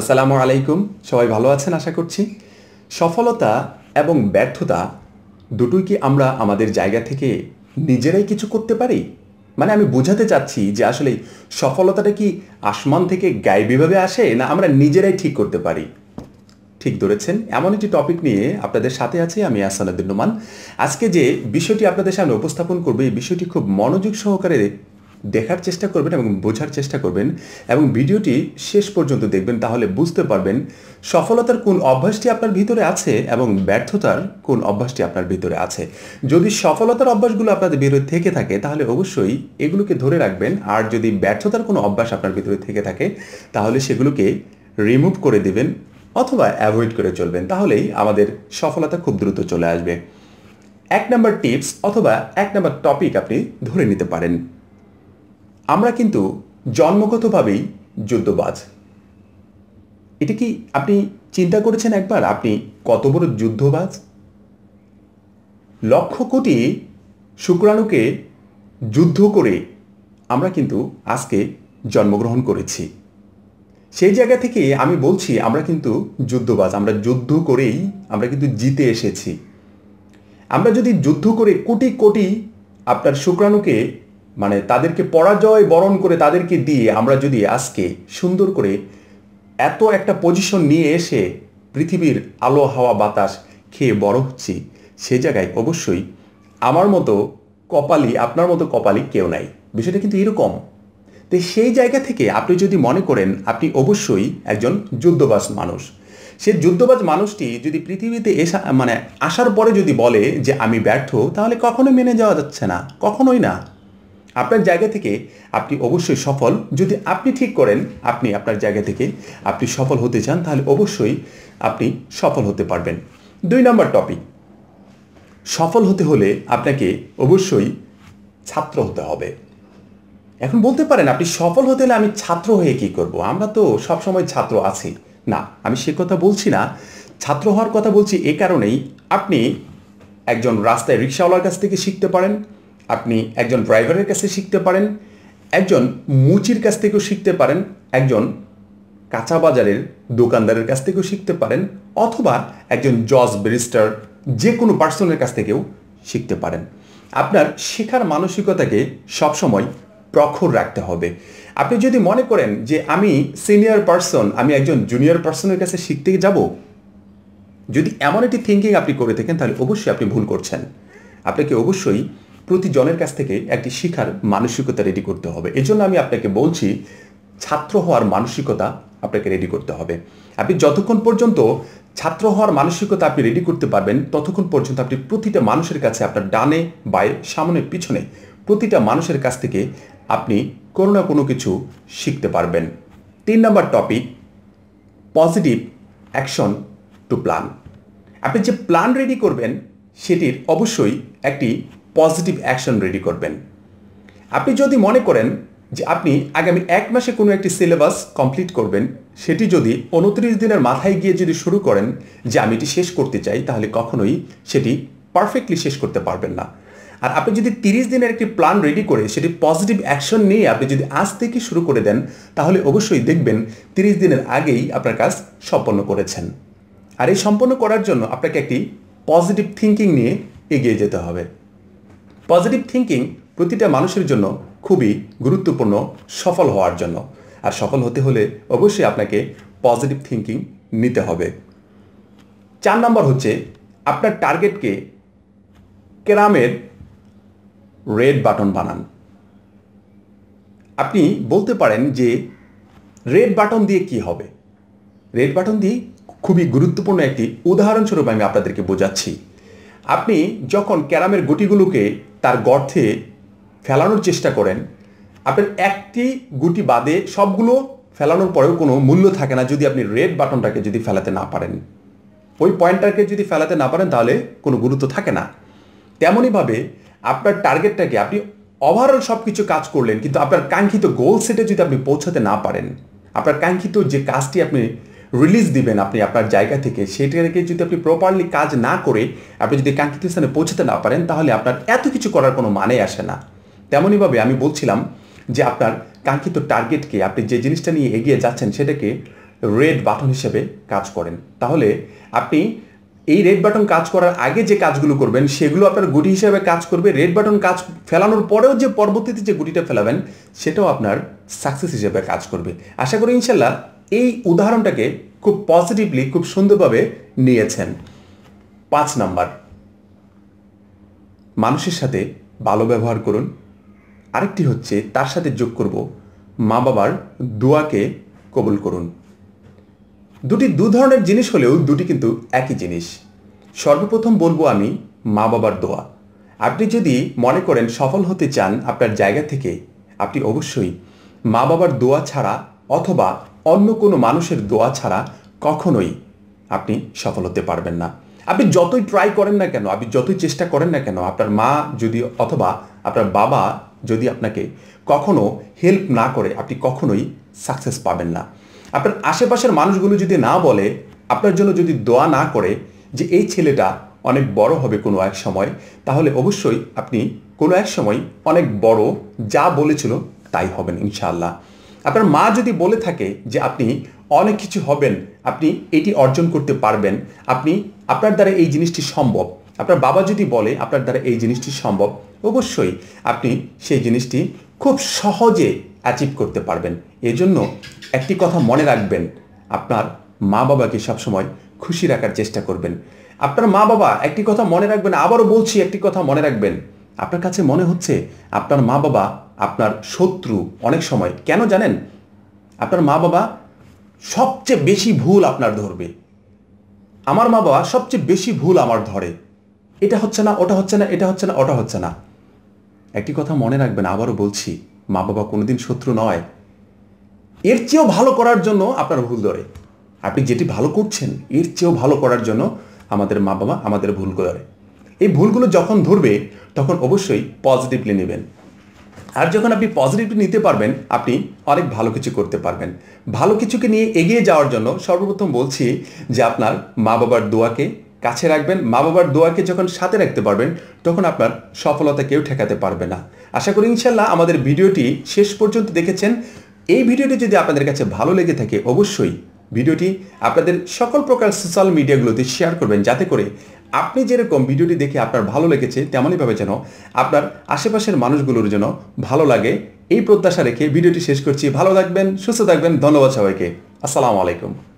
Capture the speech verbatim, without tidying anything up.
আসসালামু আলাইকুম। সবাই ভালো আছেন আশা করছি। সফলতা এবং ব্যর্থতা দুটোই কি আমরা আমাদের জায়গা থেকে নিজেরাই কিছু করতে পারি? মানে আমি বোঝাতে চাচ্ছি যে আসলে সফলতাটা কি আসমান থেকে গায়েবীভাবে আসে, না আমরা নিজেরাই ঠিক করতে পারি? ঠিক ধরেছেন। এমন একটি টপিক নিয়ে আপনাদের সাথে আছি আমি আহসানুদ্দিন নোমান। আজকে যে বিষয়টি আপনাদের সামনে উপস্থাপন করব, এই বিষয়টি খুব মনোযোগ সহকারে দেখার চেষ্টা করবেন এবং বোঝার চেষ্টা করবেন, এবং ভিডিওটি শেষ পর্যন্ত দেখবেন। তাহলে বুঝতে পারবেন সফলতার কোন অভ্যাসটি আপনার ভিতরে আছে এবং ব্যর্থতার কোন অভ্যাসটি আপনার ভিতরে আছে। যদি সফলতার অভ্যাসগুলো আপনাদের ভিতরে থেকে থাকে তাহলে অবশ্যই এগুলোকে ধরে রাখবেন, আর যদি ব্যর্থতার কোনো অভ্যাস আপনার ভিতরে থেকে থাকে তাহলে সেগুলোকে রিমুভ করে দেবেন অথবা অ্যাভয়েড করে চলবেন। তাহলেই আমাদের সফলতা খুব দ্রুত চলে আসবে। এক নম্বর টিপস অথবা এক নম্বর টপিক আপনি ধরে নিতে পারেন, আমরা কিন্তু জন্মগতভাবেই যুদ্ধবাজ। এটা কি আপনি চিন্তা করেছেন একবার আপনি কত বড় যুদ্ধবাজ? লক্ষ কোটি শুক্রাণুকে যুদ্ধ করে আমরা কিন্তু আজকে জন্মগ্রহণ করেছি। সেই জায়গা থেকে আমি বলছি আমরা কিন্তু যুদ্ধবাজ, আমরা যুদ্ধ করেই আমরা কিন্তু জিতে এসেছি। আমরা যদি যুদ্ধ করে কোটি কোটি আপনার শুক্রাণুকে মানে তাদেরকে পরাজয় বরণ করে তাদেরকে দিয়ে আমরা যদি আজকে সুন্দর করে এত একটা পজিশন নিয়ে এসে পৃথিবীর আলো হাওয়া বাতাস খেয়ে বড় হচ্ছি, সে জায়গায় অবশ্যই আমার মতো কপালি, আপনার মতো কপালি কেউ নাই। বিষয়টা কিন্তু এরকম। তো সেই জায়গা থেকে আপনি যদি মনে করেন আপনি অবশ্যই একজন যুদ্ধবাজ মানুষ, সে যুদ্ধবাজ মানুষটি যদি পৃথিবীতে এসা মানে আসার পরে যদি বলে যে আমি ব্যর্থ, তাহলে কখনোই মেনে যাওয়া যাচ্ছে না, কখনোই না। আপনার জায়গা থেকে আপনি অবশ্যই সফল, যদি আপনি ঠিক করেন আপনি আপনার জায়গা থেকে আপনি সফল হতে চান, তাহলে অবশ্যই আপনি সফল হতে পারবেন। দুই নম্বর টপিক, সফল হতে হলে আপনাকে অবশ্যই ছাত্র হতে হবে। এখন বলতে পারেন আপনি সফল হতে হলে আমি ছাত্র হয়ে কি করব, আমরা তো সবসময় ছাত্র আছি। না, আমি সে কথা বলছি না। ছাত্র হওয়ার কথা বলছি এ কারণেই, আপনি একজন রাস্তায় রিক্সাওয়ালার কাছ থেকে শিখতে পারেন, আপনি একজন ড্রাইভারের কাছে শিখতে পারেন, একজন মুচির কাছ থেকেও শিখতে পারেন, একজন কাঁচা বাজারের দোকানদারের কাছ থেকেও শিখতে পারেন, অথবা একজন জজ ব্যারিস্টার যে কোনো পার্সনের কাছ থেকেও শিখতে পারেন। আপনার শেখার মানসিকতাকে সবসময় প্রখর রাখতে হবে। আপনি যদি মনে করেন যে আমি সিনিয়র পার্সন, আমি একজন জুনিয়র পার্সনের কাছে শিখতে যাব, যদি এমন একটি থিঙ্কিং আপনি করে থাকেন তাহলে অবশ্যই আপনি ভুল করছেন। আপনাকে অবশ্যই প্রতিজনের কাছ থেকে একটি শিক্ষার মানসিকতা রেডি করতে হবে। এজন্য আমি আপনাকে বলছি ছাত্র হওয়ার মানসিকতা আপনাকে রেডি করতে হবে। আপনি যতক্ষণ পর্যন্ত ছাত্র হওয়ার মানসিকতা আপনি রেডি করতে পারবেন, ততক্ষণ পর্যন্ত আপনি প্রতিটা মানুষের কাছে, আপনার ডানে বাঁয়ে সামনে পিছনে প্রতিটা মানুষের কাছ থেকে আপনি কোনো না কোনো কিছু শিখতে পারবেন। তিন number topic, positive action to plan. আপনি যে প্ল্যান রেডি করবেন সেটির অবশ্যই একটি পজিটিভ অ্যাকশন রেডি করবেন। আপনি যদি মনে করেন যে আপনি আগামী এক মাসে কোনো একটি সিলেবাস কমপ্লিট করবেন, সেটি যদি উনত্রিশ দিনের মাথায় গিয়ে যদি শুরু করেন যে আমি এটি শেষ করতে চাই, তাহলে কখনোই সেটি পারফেক্টলি শেষ করতে পারবেন না। আর আপনি যদি তিরিশ দিনের একটি প্ল্যান রেডি করে সেটি পজিটিভ অ্যাকশন নিয়ে আপনি যদি আজ থেকে শুরু করে দেন, তাহলে অবশ্যই দেখবেন তিরিশ দিনের আগেই আপনার কাজ সম্পন্ন করেছেন। আর এই সম্পন্ন করার জন্য আপনাকে একটি পজিটিভ থিঙ্কিং নিয়ে এগিয়ে যেতে হবে। পজিটিভ থিঙ্কিং প্রতিটা মানুষের জন্য খুবই গুরুত্বপূর্ণ সফল হওয়ার জন্য। আর সফল হতে হলে অবশ্যই আপনাকে পজিটিভ থিঙ্কিং নিতে হবে। চার নম্বর হচ্ছে আপনার টার্গেটকে ক্যারামের রেড বাটন বানান। আপনি বলতে পারেন যে রেড বাটন দিয়ে কি হবে। রেড বাটন দিয়ে খুবই গুরুত্বপূর্ণ একটি উদাহরণস্বরূপ আমি আপনাদেরকে বোঝাচ্ছি। আপনি যখন ক্যারামের গুটিগুলোকে তার গর্তে ফেলানোর চেষ্টা করেন, আপনার একটি গুটি বাদে সবগুলো ফেলানোর পরেও কোনো মূল্য থাকে না যদি আপনি রেড বাটনটাকে যদি ফেলাতে না পারেন, ওই পয়েন্টটাকে যদি ফেলাতে না পারেন, তাহলে কোনো গুরুত্ব থাকে না। তেমনইভাবে আপনার টার্গেটটাকে আপনি ওভারঅল সব কিছু কাজ করলেন, কিন্তু আপনার কাঙ্ক্ষিত গোল সেটে যদি আপনি পৌঁছাতে না পারেন, আপনার কাঙ্ক্ষিত যে কাজটি আপনি রিলিজ দিবেন আপনি আপনার জায়গা থেকে, সেটাকে যদি আপনি প্রপারলি কাজ না করে আপনি যদি কাঙ্ক্ষিত স্থানে পৌঁছাতে না পারেন, তাহলে আপনার এত কিছু করার কোনো মানে আসে না। তেমনইভাবে আমি বলছিলাম যে আপনার কাঙ্ক্ষিত টার্গেটকে, আপনি যে জিনিসটা নিয়ে এগিয়ে যাচ্ছেন সেটাকে रेड बाटन हिसेबे काज करें ताहले आपनी এই রেড বাটন কাজ করার আগে যে কাজগুলো করবেন সেগুলো আপনার গুটি হিসেবে কাজ করবে। রেড বাটন কাজ ফেলানোর পরেও যে পরবর্তীতে যে গুটিটা ফেলাবেন সেটাও আপনার সাকসেস হিসেবে কাজ করবে। আশা করি ইনশাআল্লাহ এই উদাহরণটাকে খুব পজিটিভলি খুব সুন্দরভাবে নিয়েছেন। পাঁচ নাম্বার, মানুষের সাথে ভালো ব্যবহার করুন। আরেকটি হচ্ছে তার সাথে যোগ করব মা বাবার দোয়াকে কবুল করুন। দুটি দু ধরনের জিনিস হলেও দুটি কিন্তু একই জিনিস। সর্বপ্রথম বলবো আমি মা বাবার দোয়া। আপনি যদি মনে করেন সফল হতে চান আপনার জায়গা থেকে, আপনি অবশ্যই মা বাবার দোয়া ছাড়া অথবা অন্য কোনো মানুষের দোয়া ছাড়া কখনোই আপনি সফল হতে পারবেন না। আপনি যতই ট্রাই করেন না কেন, আপনি যতই চেষ্টা করেন না কেন, আপনার মা যদি অথবা আপনার বাবা যদি আপনাকে কখনো হেল্প না করে আপনি কখনোই সাকসেস পাবেন না। আপনার আশেপাশের মানুষগুলো যদি না বলে, আপনার জন্য যদি দোয়া না করে যে এই ছেলেটা অনেক বড় হবে কোনো এক সময়, তাহলে অবশ্যই আপনি কোনো এক সময় অনেক বড় যা বলেছিল তাই হবেন ইনশাআল্লাহ। আপনার মা যদি বলে থাকে যে আপনি অনেক কিছু হবেন, আপনি এটি অর্জন করতে পারবেন, আপনি আপনার দ্বারা এই জিনিসটি সম্ভব, আপনার বাবা যদি বলে আপনার দ্বারা এই জিনিসটি সম্ভব, অবশ্যই আপনি সেই জিনিসটি খুব সহজে অ্যাচিভ করতে পারবেন। এজন্য একটি কথা মনে রাখবেন, আপনার মা বাবাকে সবসময় খুশি রাখার চেষ্টা করবেন। আপনার মা বাবা একটি কথা মনে রাখবেন, আবারও বলছি একটি কথা মনে রাখবেন, আপনার কাছে মনে হচ্ছে আপনার মা বাবা আপনার শত্রু অনেক সময়। কেন জানেন? আপনার মা বাবা সবচেয়ে বেশি ভুল আপনার ধরবে। আমার মা বাবা সবচেয়ে বেশি ভুল আমার ধরে, এটা হচ্ছে না, ওটা হচ্ছে না, এটা হচ্ছে না, ওটা হচ্ছে না। একটি কথা মনে রাখবেন, আবারও বলছি, মা বাবা কোনোদিন শত্রু নয়। এর চেয়েও ভালো করার জন্য আপনার ভুল ধরে। আপনি যেটি ভালো করছেন এর চেয়েও ভালো করার জন্য আমাদের মা বাবা আমাদের ভুলগুলো ধরে। এই ভুলগুলো যখন ধরবে তখন অবশ্যই পজিটিভলি নেবেন, আর যখন আপনি পজিটিভলি নিতে পারবেন আপনি অনেক ভালো কিছু করতে পারবেন। ভালো কিছুকে নিয়ে এগিয়ে যাওয়ার জন্য সর্বপ্রথম বলছি যে আপনার মা বাবার দোয়াকে কাছে রাখবেন। মা বাবার দোয়াকে যখন সাথে রাখতে পারবেন তখন আপনার সফলতা কেউ ঠেকাতে পারবে না। আশা করি ইনশাআল্লাহ আমাদের ভিডিওটি শেষ পর্যন্ত দেখেছেন। এই ভিডিওটি যদি আপনাদের কাছে ভালো লেগে থাকে অবশ্যই ভিডিওটি আপনাদের সকল প্রকার সোশ্যাল মিডিয়াগুলোতে শেয়ার করবেন, যাতে করে আপনি যেরকম ভিডিওটি দেখে আপনার ভালো লেগেছে তেমনইভাবে যেন আপনার আশেপাশের মানুষগুলোর জন্য ভালো লাগে, এই প্রত্যাশা রেখে ভিডিওটি শেষ করছি। ভালো থাকবেন, সুস্থ থাকবেন, ধন্যবাদ সবাইকে। আসসালামু আলাইকুম।